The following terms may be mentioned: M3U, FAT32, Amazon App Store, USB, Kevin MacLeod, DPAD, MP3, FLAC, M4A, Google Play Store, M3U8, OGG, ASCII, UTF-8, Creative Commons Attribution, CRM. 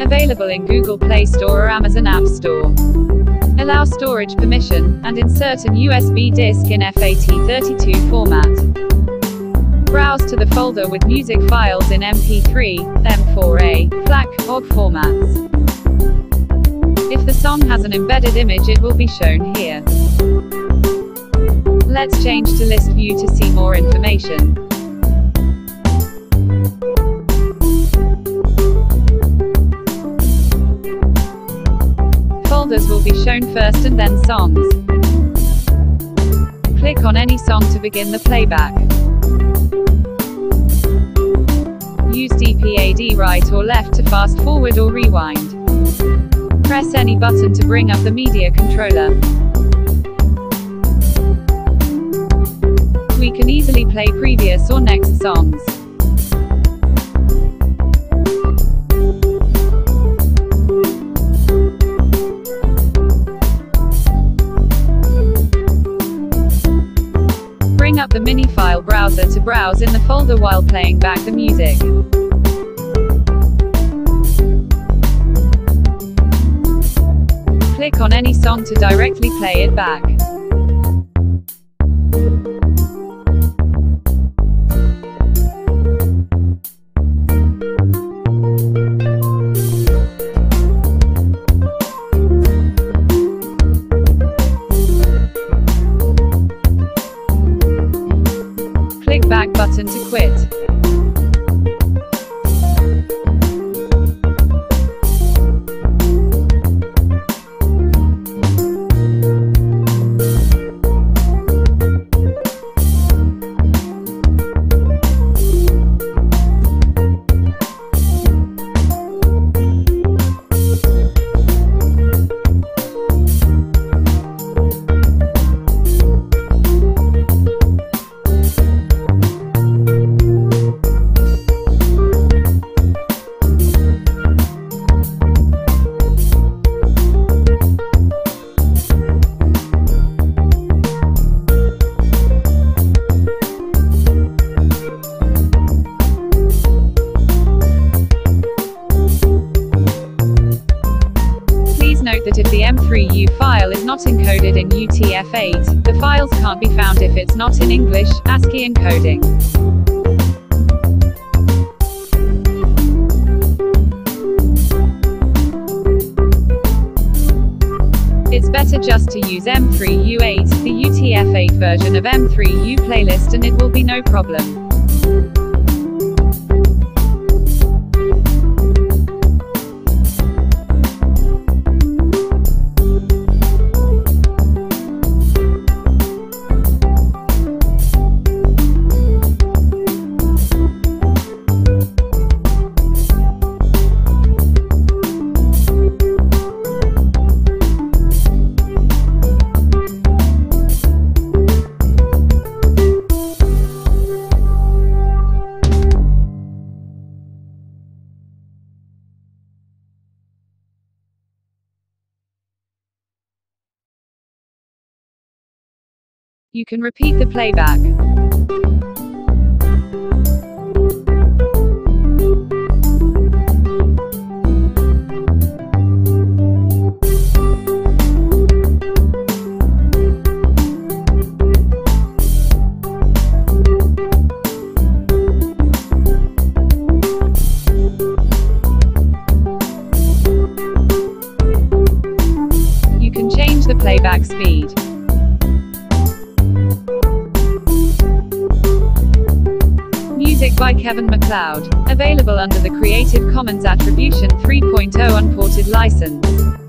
Available in Google Play Store or Amazon App Store. Allow storage permission, and insert an USB disk in FAT32 format. Browse to the folder with music files in MP3, M4A, FLAC, OGG formats. If the song has an embedded image, it will be shown here. Let's change to list view to see more information. Folders will be shown first and then songs. Click on any song to begin the playback. Use DPAD right or left to fast forward or rewind. Press any button to bring up the media controller. We can easily play previous or next songs. Bring up the mini-file browser to browse in the folder while playing back the music. Click on any song to directly play it back. Click back button to quit. Note that if the M3U file is not encoded in UTF-8, the files can't be found if it's not in English, ASCII encoding. It's better just to use M3U8, the UTF-8 version of M3U playlist, and it will be no problem. You can repeat the playback. You can change the playback speed. Music by Kevin MacLeod, available under the Creative Commons Attribution 3.0 Unported license.